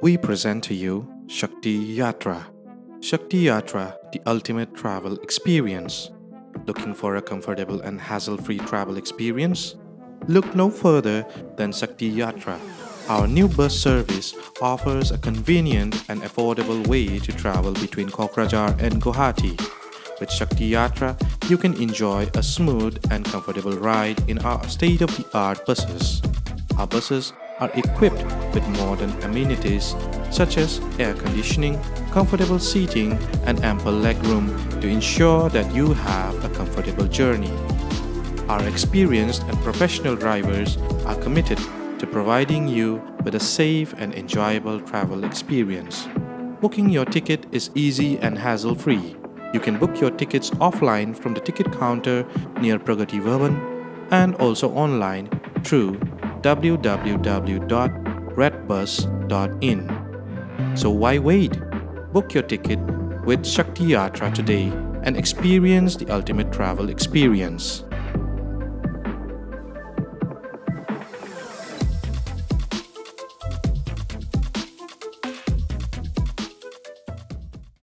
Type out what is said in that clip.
We present to you Shakti Yatra. Shakti Yatra, the ultimate travel experience. Looking for a comfortable and hassle-free travel experience? Look no further than Shakti Yatra. Our new bus service offers a convenient and affordable way to travel between Kokrajhar and Guwahati. With Shakti Yatra, you can enjoy a smooth and comfortable ride in our state-of-the-art buses. Our buses are equipped with modern amenities such as air conditioning, comfortable seating, and ample legroom to ensure that you have a comfortable journey. Our experienced and professional drivers are committed to providing you with a safe and enjoyable travel experience. Booking your ticket is easy and hassle-free. You can book your tickets offline from the ticket counter near Pragati Vermaan and also online through www.redbus.in. So why wait? Book your ticket with Shakti Yatra today and experience the ultimate travel experience.